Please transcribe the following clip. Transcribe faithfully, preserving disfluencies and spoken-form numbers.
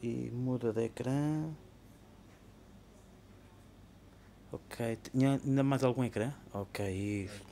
y muda de ecrã. Ok, tinha ainda mais algum ecrã? Ok, isso.